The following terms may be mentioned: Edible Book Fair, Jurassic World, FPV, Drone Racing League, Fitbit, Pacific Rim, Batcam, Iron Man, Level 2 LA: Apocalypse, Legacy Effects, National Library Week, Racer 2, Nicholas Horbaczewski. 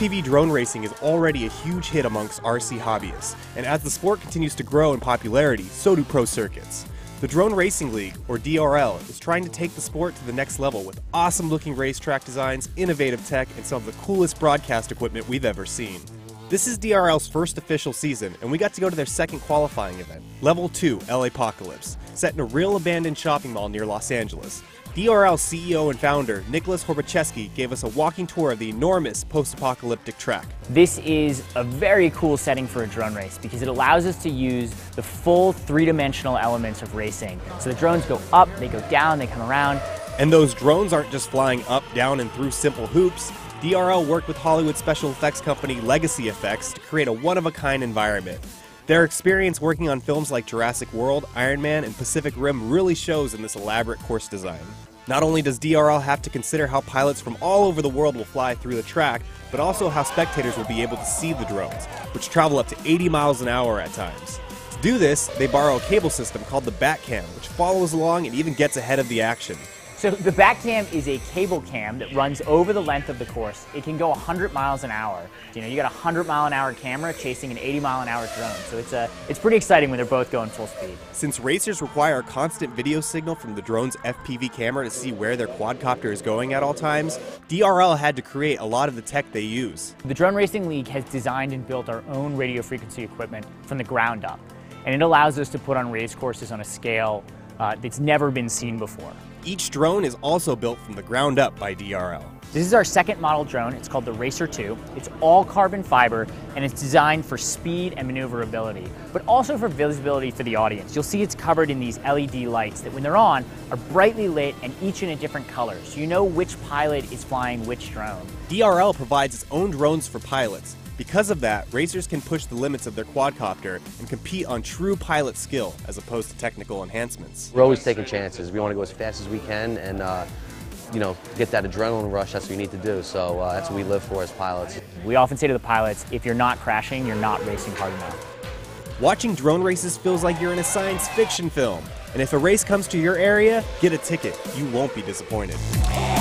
FPV drone racing is already a huge hit amongst RC hobbyists, and as the sport continues to grow in popularity, so do pro circuits. The Drone Racing League, or DRL, is trying to take the sport to the next level with awesome-looking racetrack designs, innovative tech, and some of the coolest broadcast equipment we've ever seen. This is DRL's first official season, and we got to go to their second qualifying event, Level 2 LA: Apocalypse, set in a real abandoned shopping mall near Los Angeles. DRL CEO and founder, Nicholas Horbaczewski, gave us a walking tour of the enormous post-apocalyptic track. This is a very cool setting for a drone race because it allows us to use the full three-dimensional elements of racing. So the drones go up, they go down, they come around. And those drones aren't just flying up, down, and through simple hoops. DRL worked with Hollywood special effects company Legacy Effects to create a one-of-a-kind environment. Their experience working on films like Jurassic World, Iron Man, and Pacific Rim really shows in this elaborate course design. Not only does DRL have to consider how pilots from all over the world will fly through the track, but also how spectators will be able to see the drones, which travel up to 80 miles an hour at times. To do this, they borrow a cable system called the Batcam, which follows along and even gets ahead of the action. So the Batcam is a cable cam that runs over the length of the course. It can go 100 miles an hour. You know, you got a 100-mile-an-hour camera chasing an 80-mile-an-hour drone. So it's pretty exciting when they're both going full speed. Since racers require a constant video signal from the drone's FPV camera to see where their quadcopter is going at all times, DRL had to create a lot of the tech they use. The Drone Racing League has designed and built our own radio frequency equipment from the ground up, and it allows us to put on race courses on a scale that's never been seen before. Each drone is also built from the ground up by DRL. This is our second model drone. It's called the Racer 2. It's all carbon fiber, and it's designed for speed and maneuverability, but also for visibility for the audience. You'll see it's covered in these LED lights that, when they're on, are brightly lit and each in a different color, so you know which pilot is flying which drone. DRL provides its own drones for pilots. Because of that, racers can push the limits of their quadcopter and compete on true pilot skill as opposed to technical enhancements. We're always taking chances. We want to go as fast as we can and get that adrenaline rush. That's what you need to do. So that's what we live for as pilots. We often say to the pilots, if you're not crashing, you're not racing hard enough. Watching drone races feels like you're in a science fiction film. And if a race comes to your area, get a ticket. You won't be disappointed.